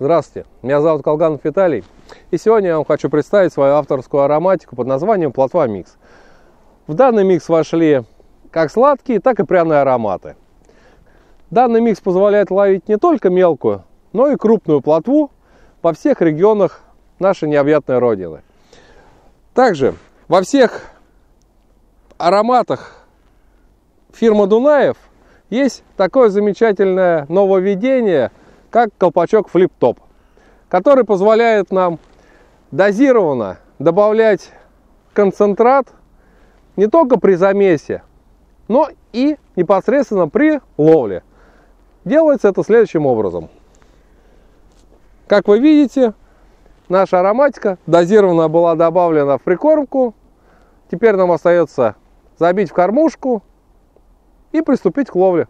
Здравствуйте, меня зовут Колганов Виталий, и сегодня я вам хочу представить свою авторскую ароматику под названием Плотва Микс. В данный микс вошли как сладкие, так и пряные ароматы. Данный микс позволяет ловить не только мелкую, но и крупную плотву во всех регионах нашей необъятной родины. Также во всех ароматах фирмы Дунаев есть такое замечательное нововведение, как колпачок флип-топ, который позволяет нам дозированно добавлять концентрат не только при замесе, но и непосредственно при ловле. Делается это следующим образом. Как вы видите, наша ароматика дозированно была добавлена в прикормку. Теперь нам остается забить в кормушку и приступить к ловле.